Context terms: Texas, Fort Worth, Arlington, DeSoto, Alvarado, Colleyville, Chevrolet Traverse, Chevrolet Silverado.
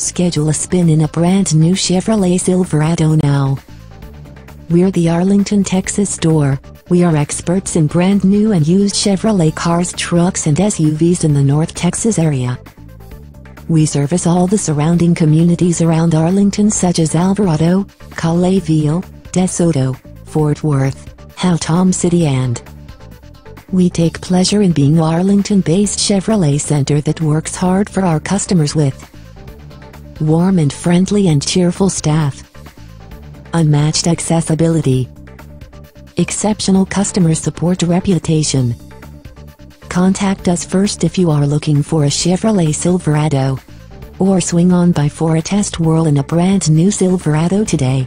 Schedule a spin in a brand new Chevrolet Silverado now. We're the Arlington, Texas store. We are experts in brand new and used Chevrolet cars, trucks and SUVs in the North Texas area. We service all the surrounding communities around Arlington, such as Alvarado, Colleyville, DeSoto, Fort Worth, Houghton City, and we take pleasure in being an Arlington-based Chevrolet center that works hard for our customers with warm and friendly and cheerful staff, unmatched accessibility, exceptional customer support reputation. Contact us first if you are looking for a Chevrolet Silverado, or swing on by for a test whirl in a brand new Silverado today.